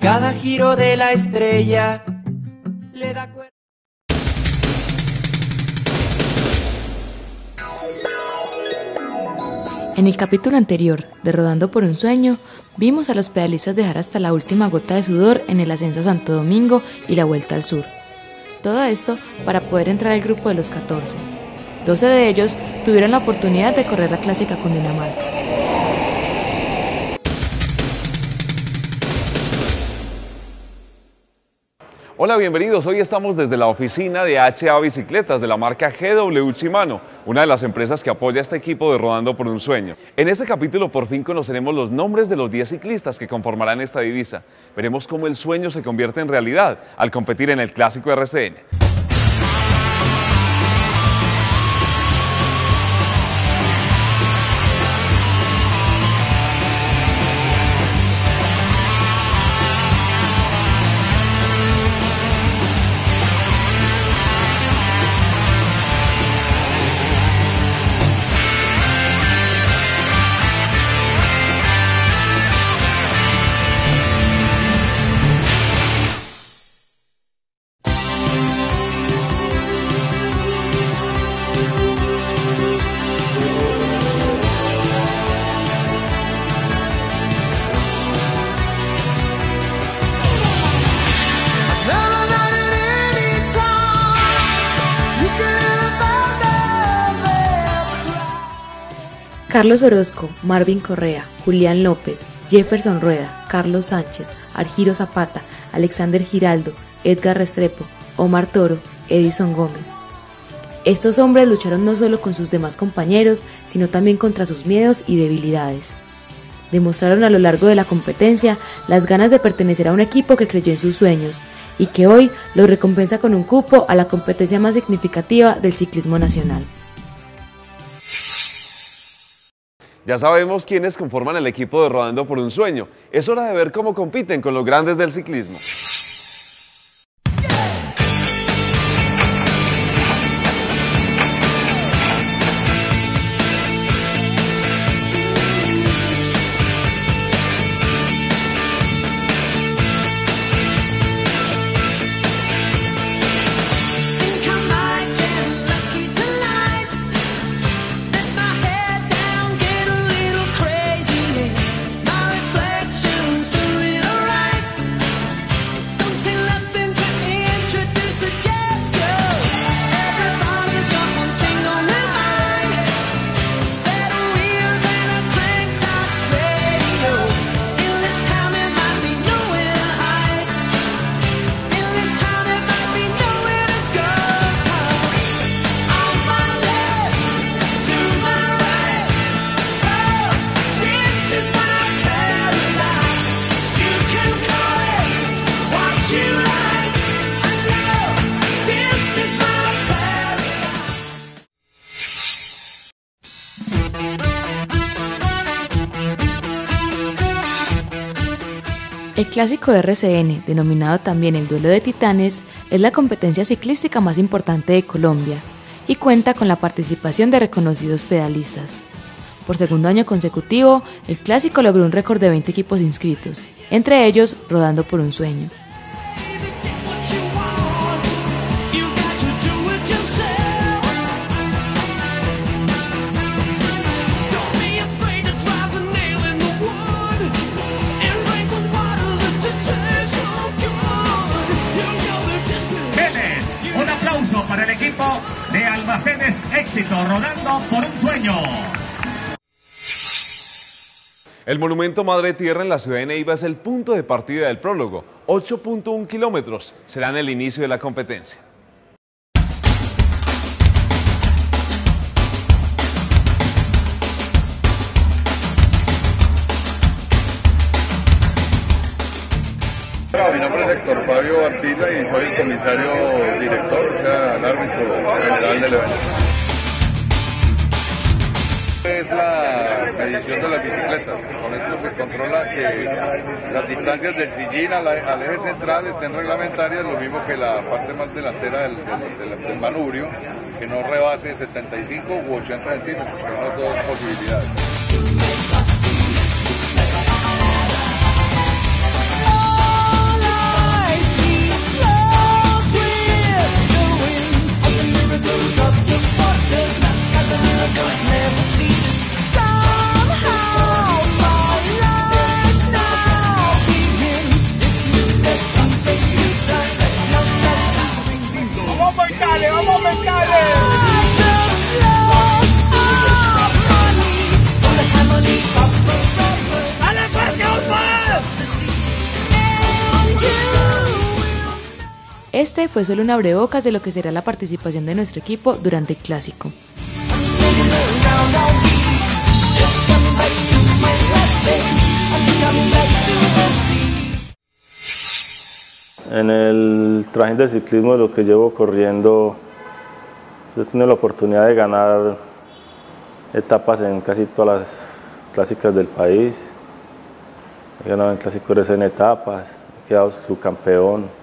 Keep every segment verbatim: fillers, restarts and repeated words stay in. Cada giro de la estrella le da cuerda. En el capítulo anterior de Rodando por un Sueño, vimos a los pedalistas dejar hasta la última gota de sudor en el ascenso a Santo Domingo y la vuelta al sur. Todo esto para poder entrar al grupo de los catorce. doce de ellos tuvieron la oportunidad de correr la Clásica Cundinamarca. Hola, bienvenidos. Hoy estamos desde la oficina de H A Bicicletas de la marca G W Shimano, una de las empresas que apoya a este equipo de Rodando por un Sueño. En este capítulo por fin conoceremos los nombres de los diez ciclistas que conformarán esta divisa. Veremos cómo el sueño se convierte en realidad al competir en el Clásico R C N. Carlos Orozco, Marvin Correa, Julián López, Jefferson Rueda, Carlos Sánchez, Argiro Zapata, Alexander Giraldo, Edgar Restrepo, Omar Toro, Edison Gómez. Estos hombres lucharon no solo con sus demás compañeros, sino también contra sus miedos y debilidades. Demostraron a lo largo de la competencia las ganas de pertenecer a un equipo que creyó en sus sueños y que hoy los recompensa con un cupo a la competencia más significativa del ciclismo nacional. Ya sabemos quiénes conforman el equipo de Rodando por un Sueño. Es hora de ver cómo compiten con los grandes del ciclismo. El Clásico R C N, denominado también el Duelo de Titanes, es la competencia ciclística más importante de Colombia y cuenta con la participación de reconocidos pedalistas. Por segundo año consecutivo, el Clásico logró un récord de veinte equipos inscritos, entre ellos Rodando por un Sueño. De Almacenes Éxito, Rodando por un Sueño. El monumento Madre Tierra en la ciudad de Neiva es el punto de partida del prólogo. ocho punto uno kilómetros serán el inicio de la competencia. Mi nombre es Héctor Fabio Arcila y soy el comisario director, o sea, el árbitro general del evento. Es la medición de las bicicletas. Con esto se controla que las distancias del sillín al, al eje central estén reglamentarias, lo mismo que la parte más delantera del, del, del, del manubrio, que no rebase setenta y cinco u ochenta centímetros, que son las dos posibilidades. Este fue solo un abrebocas de lo que será la participación de nuestro equipo durante el Clásico. En el trajín del ciclismo, de lo que llevo corriendo, yo he tenido la oportunidad de ganar etapas en casi todas las clásicas del país. He ganado en Clásico R C N etapas, he quedado subcampeón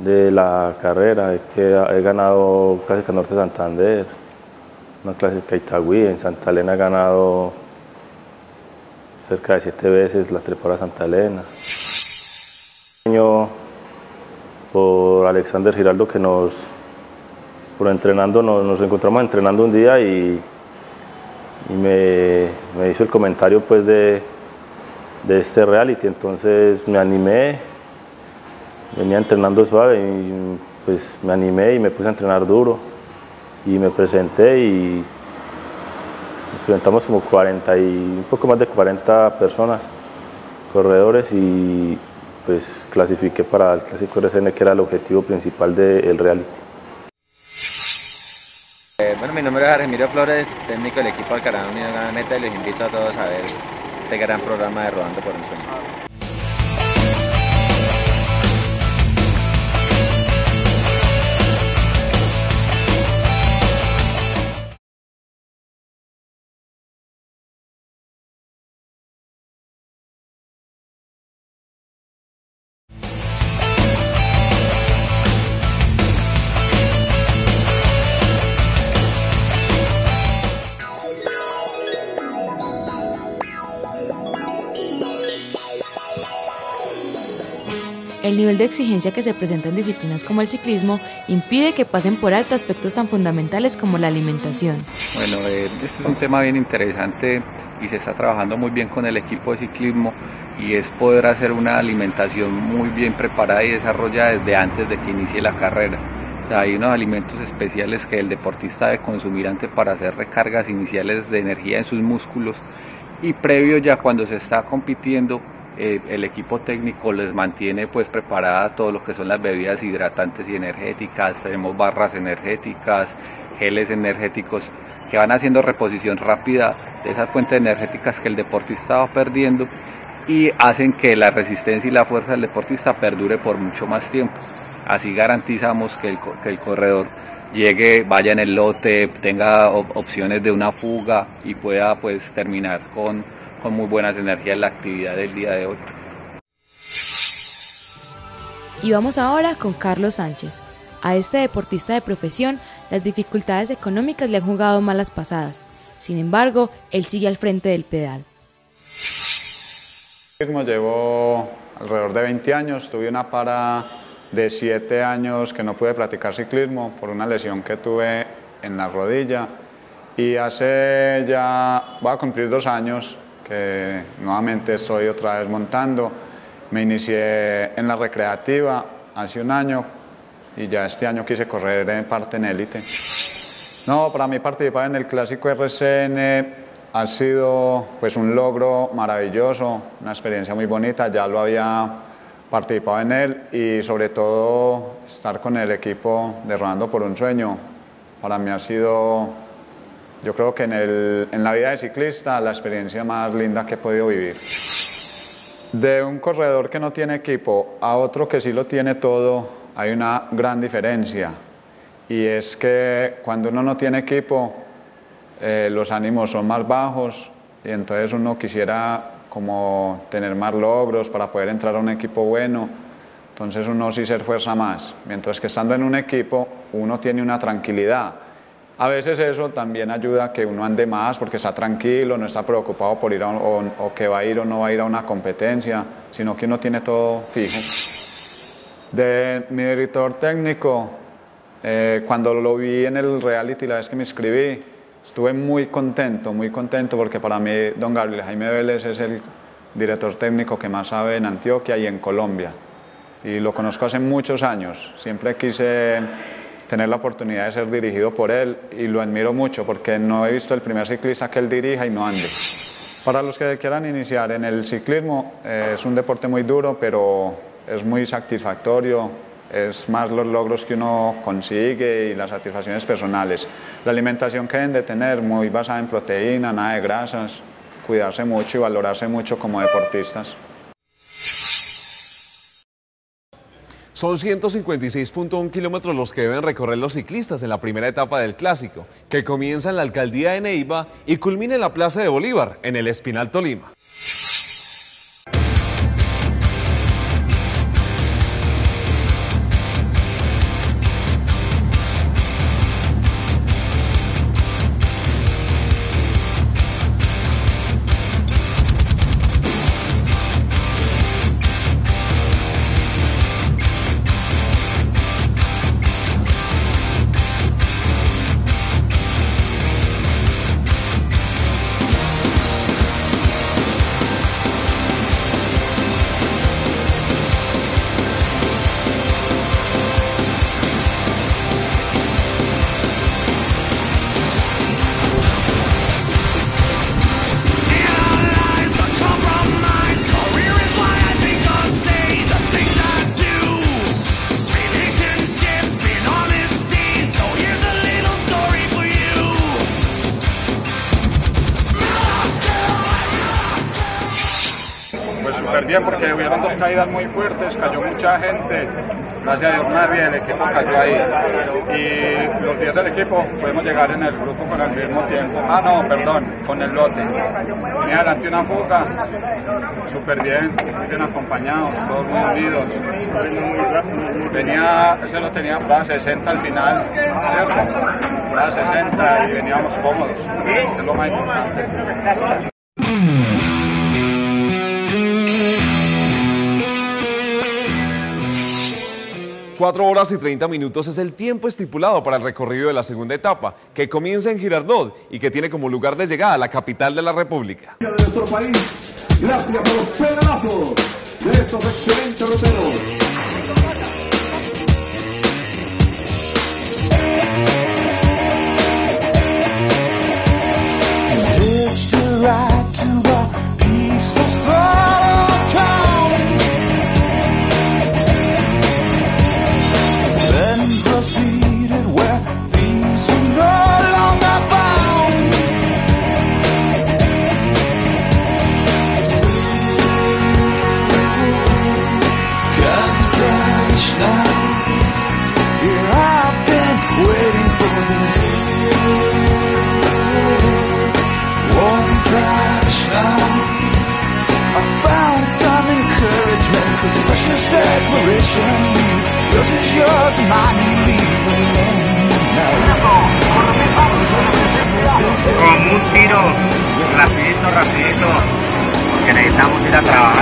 de la carrera, es que he ganado Clásica Norte Santander, una Clásica Itagüí, en Santa Elena he ganado cerca de siete veces la trepadora Santa Elena. Por Alexander Giraldo, que nos, por entrenando, nos, nos encontramos entrenando un día y, y me, me hizo el comentario pues de, de este reality, entonces me animé. Venía entrenando suave y pues me animé y me puse a entrenar duro y me presenté y nos presentamos como cuarenta y un poco más de cuarenta personas, corredores, y pues clasifiqué para el Clásico R C N, que era el objetivo principal del reality. Eh, bueno, mi nombre es Argemiro Flores, técnico del equipo Alcaraz Unido de la Meta, y los invito a todos a ver este gran programa de Rodando por un Sueño. El nivel de exigencia que se presenta en disciplinas como el ciclismo impide que pasen por alto aspectos tan fundamentales como la alimentación. Bueno, eh, este es un tema bien interesante y se está trabajando muy bien con el equipo de ciclismo, y es poder hacer una alimentación muy bien preparada y desarrollada desde antes de que inicie la carrera. O sea, hay unos alimentos especiales que el deportista debe consumir antes para hacer recargas iniciales de energía en sus músculos, y previo ya cuando se está compitiendo, Eh, el equipo técnico les mantiene pues preparada todo lo que son las bebidas hidratantes y energéticas. Tenemos barras energéticas, geles energéticos que van haciendo reposición rápida de esas fuentes energéticas que el deportista va perdiendo, y hacen que la resistencia y la fuerza del deportista perdure por mucho más tiempo. Así garantizamos que el, que el corredor llegue, vaya en el lote, tenga op- opciones de una fuga y pueda pues terminar con con muy buenas energías en la actividad del día de hoy. Y vamos ahora con Carlos Sánchez. A este deportista de profesión, las dificultades económicas le han jugado malas pasadas. Sin embargo, él sigue al frente del pedal. Llevo alrededor de veinte años, tuve una para de siete años que no pude practicar ciclismo por una lesión que tuve en la rodilla, y hace ya, va a cumplir dos años, que nuevamente estoy otra vez montando. Me inicié en la recreativa hace un año y ya este año quise correr en parte en élite. No, para mí participar en el Clásico R C N ha sido pues un logro maravilloso, una experiencia muy bonita. Ya lo había participado en él, y sobre todo estar con el equipo de Rodando por un Sueño. Para mí ha sido, yo creo que en, el, en la vida de ciclista, la experiencia más linda que he podido vivir. De un corredor que no tiene equipo a otro que sí lo tiene todo, hay una gran diferencia. Y es que cuando uno no tiene equipo, eh, los ánimos son más bajos y entonces uno quisiera como tener más logros para poder entrar a un equipo bueno, entonces uno sí se esfuerza más, mientras que estando en un equipo uno tiene una tranquilidad. A veces eso también ayuda a que uno ande más porque está tranquilo, no está preocupado por ir a un, o, o que va a ir o no va a ir a una competencia, sino que uno tiene todo fijo. De mi director técnico, eh, cuando lo vi en el reality la vez que me inscribí, estuve muy contento, muy contento porque para mí don Gabriel Jaime Vélez es el director técnico que más sabe en Antioquia y en Colombia. Y lo conozco hace muchos años, siempre quise tener la oportunidad de ser dirigido por él y lo admiro mucho porque no he visto el primer ciclista que él dirija y no ande. Para los que quieran iniciar en el ciclismo, eh, es un deporte muy duro, pero es muy satisfactorio, es más los logros que uno consigue y las satisfacciones personales. La alimentación que deben de tener, muy basada en proteína, nada de grasas, cuidarse mucho y valorarse mucho como deportistas. Son ciento cincuenta y seis punto uno kilómetros los que deben recorrer los ciclistas en la primera etapa del Clásico, que comienza en la alcaldía de Neiva y culmina en la Plaza de Bolívar, en el Espinal Tolima. Bien, porque hubieron dos caídas muy fuertes, cayó mucha gente, gracias a Dios nadie del equipo cayó ahí y los diez del equipo podemos llegar en el grupo con el mismo tiempo, ah no, perdón, con el lote. Me adelanté una fuga, súper bien, muy bien acompañados, todos muy unidos, venía, ese lo tenía para sesenta al final, ¿cierto? Para sesenta y veníamos cómodos, es lo más importante. cuatro horas y treinta minutos es el tiempo estipulado para el recorrido de la segunda etapa, que comienza en Girardot y que tiene como lugar de llegada a la capital de la República. ...de nuestro país, gracias a los pedazos de estos excelentes roteros. Como un tiro, rapidito, rapidito, porque necesitamos ir a trabajar.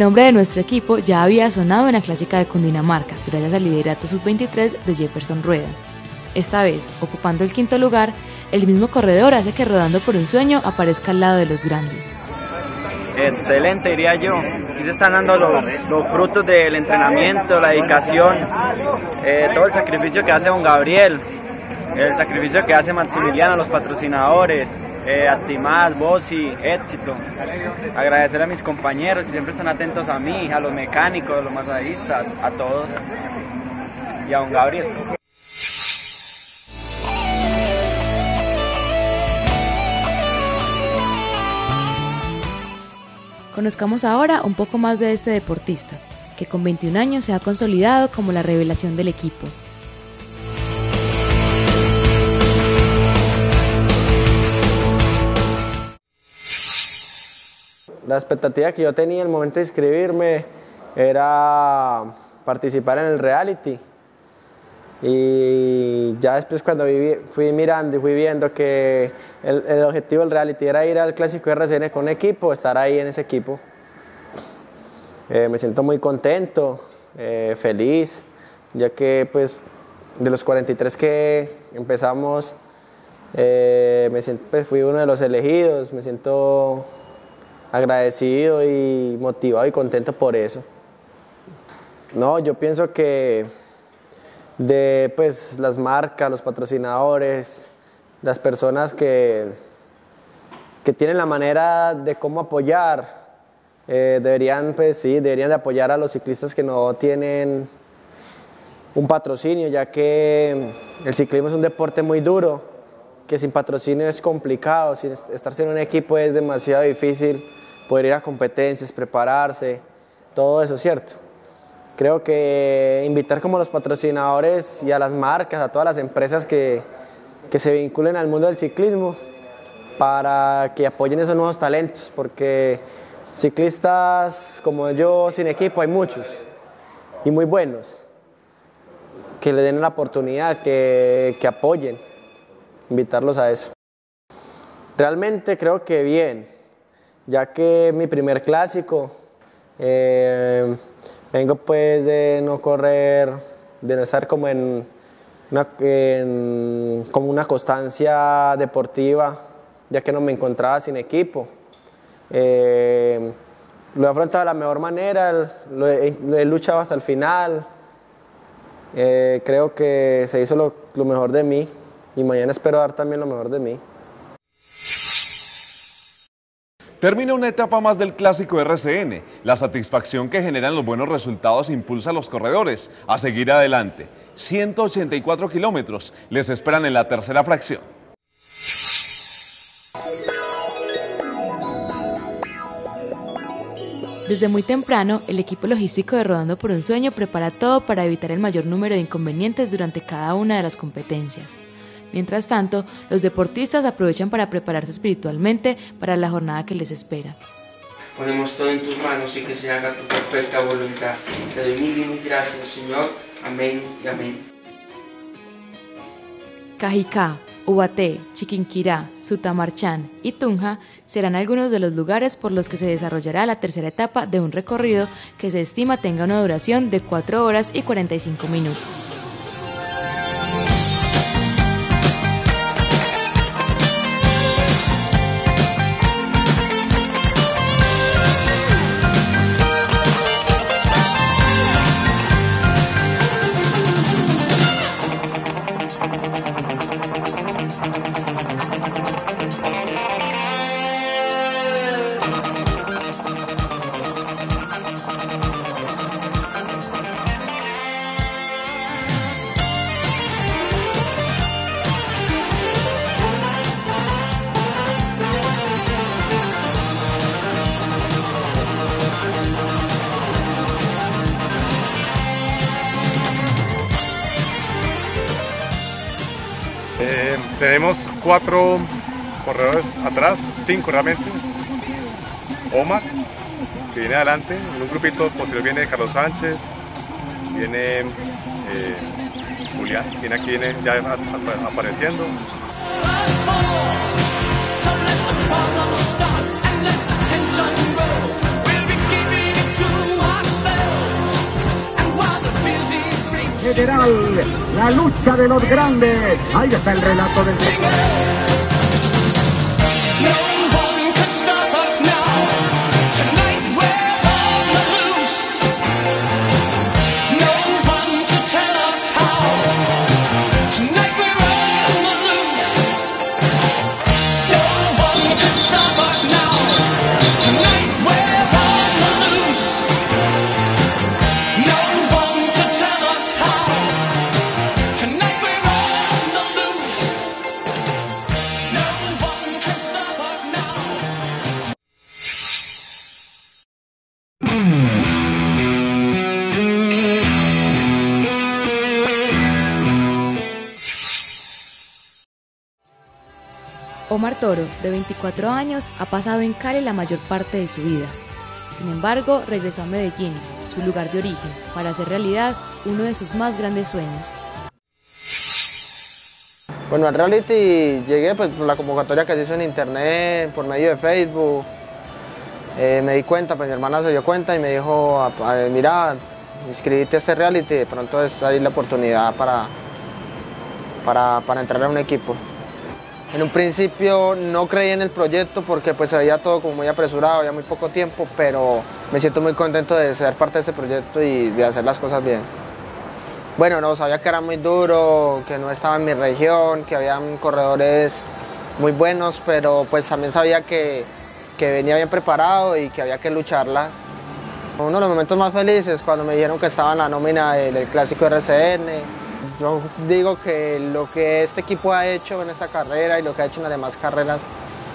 nombre de nuestro equipo ya había sonado en la Clásica de Cundinamarca, gracias al liderato sub veintitrés de Jefferson Rueda. Esta vez, ocupando el quinto lugar, el mismo corredor hace que Rodando por un Sueño aparezca al lado de los grandes. Excelente, diría yo. Aquí se están dando los, los frutos del entrenamiento, la dedicación, eh, todo el sacrificio que hace don Gabriel, el sacrificio que hace Maximiliano, los patrocinadores, eh, Atimal, Bossi, Éxito. Agradecer a mis compañeros que siempre están atentos a mí, a los mecánicos, a los masajistas, a todos y a don Gabriel. Conozcamos ahora un poco más de este deportista, que con veintiún años se ha consolidado como la revelación del equipo. La expectativa que yo tenía al momento de inscribirme era participar en el reality. Y ya después cuando viví, fui mirando y fui viendo que el, el objetivo del reality era ir al Clásico R C N con equipo, estar ahí en ese equipo. Eh, me siento muy contento, eh, feliz, ya que pues de los cuarenta y tres que empezamos, eh, me siento, pues, fui uno de los elegidos, me siento agradecido y motivado y contento por eso. No, yo pienso que de pues, las marcas, los patrocinadores, las personas que, que tienen la manera de cómo apoyar, eh, deberían, pues, sí, deberían de apoyar a los ciclistas que no tienen un patrocinio, ya que el ciclismo es un deporte muy duro, que sin patrocinio es complicado, sin estarse en un equipo es demasiado difícil poder ir a competencias, prepararse, todo eso, ¿cierto? Creo que invitar como a los patrocinadores y a las marcas, a todas las empresas que, que se vinculen al mundo del ciclismo para que apoyen esos nuevos talentos, porque ciclistas como yo sin equipo hay muchos y muy buenos, que le den la oportunidad, que, que apoyen, invitarlos a eso. Realmente creo que bien, ya que mi primer clásico, eh, vengo pues de no correr, de no estar como en una, en, como una constancia deportiva, ya que no me encontraba sin equipo. Eh, lo he afrontado de la mejor manera, lo he, lo he luchado hasta el final. Eh, creo que se hizo lo, lo mejor de mí y mañana espero dar también lo mejor de mí. Termina una etapa más del Clásico R C N. La satisfacción que generan los buenos resultados impulsa a los corredores a seguir adelante. ciento ochenta y cuatro kilómetros les esperan en la tercera fracción. Desde muy temprano, el equipo logístico de Rodando por un Sueño prepara todo para evitar el mayor número de inconvenientes durante cada una de las competencias. Mientras tanto, los deportistas aprovechan para prepararse espiritualmente para la jornada que les espera. Ponemos todo en tus manos y que se haga tu perfecta voluntad. Te doy mil y mil gracias, Señor. Amén y amén. Cajicá, Ubaté, Chiquinquirá, Sutamarchán y Tunja serán algunos de los lugares por los que se desarrollará la tercera etapa de un recorrido que se estima tenga una duración de cuatro horas y cuarenta y cinco minutos. Eh, tenemos cuatro corredores atrás, cinco realmente. Omar, que viene adelante, en un grupito posterior viene Carlos Sánchez, viene eh, Julián, viene aquí, viene ya apareciendo. general, la lucha de los grandes. Ahí está el relato del... Omar Toro, de veinticuatro años, ha pasado en Cali la mayor parte de su vida. Sin embargo, regresó a Medellín, su lugar de origen, para hacer realidad uno de sus más grandes sueños. Bueno, al reality llegué pues, por la convocatoria que se hizo en internet, por medio de Facebook. Eh, me di cuenta, pues mi hermana se dio cuenta y me dijo, mira, inscribite a este reality, de pronto es ahí la oportunidad para, para, para entrar a un equipo. En un principio no creí en el proyecto porque pues se veía todo como muy apresurado, ya muy poco tiempo, pero me siento muy contento de ser parte de este proyecto y de hacer las cosas bien. Bueno, no, sabía que era muy duro, que no estaba en mi región, que había corredores muy buenos, pero pues también sabía que, que venía bien preparado y que había que lucharla. Uno de los momentos más felices cuando me dijeron que estaba en la nómina del, del Clásico R C N. Yo digo que lo que este equipo ha hecho en esta carrera y lo que ha hecho en las demás carreras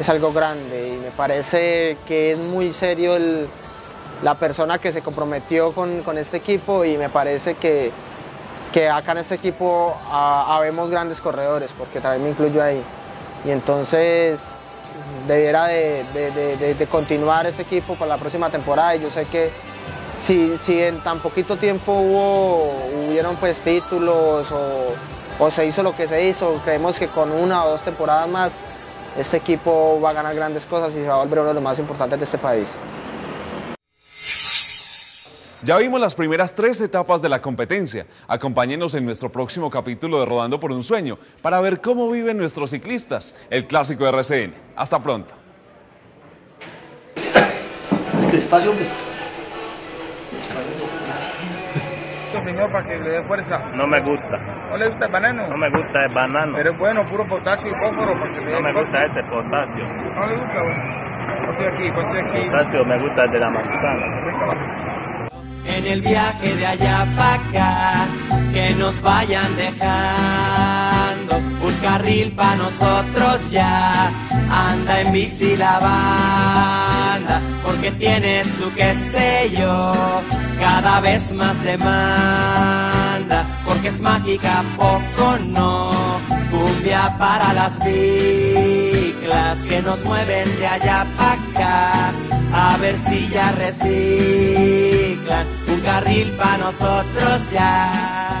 es algo grande y me parece que es muy serio el, la persona que se comprometió con, con este equipo y me parece que, que acá en este equipo habemos grandes corredores porque también me incluyo ahí y entonces debiera de, de, de, de, de continuar este equipo para la próxima temporada y yo sé que Si, si en tan poquito tiempo hubo, hubieron pues títulos o, o se hizo lo que se hizo, creemos que con una o dos temporadas más este equipo va a ganar grandes cosas y se va a volver uno de los más importantes de este país. Ya vimos las primeras tres etapas de la competencia. Acompáñenos en nuestro próximo capítulo de Rodando por un Sueño para ver cómo viven nuestros ciclistas el Clásico R C N. Hasta pronto. Despacio, hombre. Señor, para que le dé fuerza. No me gusta. ¿No le gusta el banano? No me gusta el banano. Pero es bueno, puro potasio y fósforo. Para que le no me costo. Gusta este potasio. No le gusta, bueno. Ponte aquí, ponte aquí. Potasio me gusta el de la manzana. En el viaje de allá para acá, que nos vayan dejando un carril para nosotros ya. Anda en bici la banda, porque tiene su qué sé yo. Cada vez más demanda, porque es mágica, poco no. Cumbia para las bicicletas que nos mueven de allá para acá. A ver si ya reciclan un carril para nosotros ya.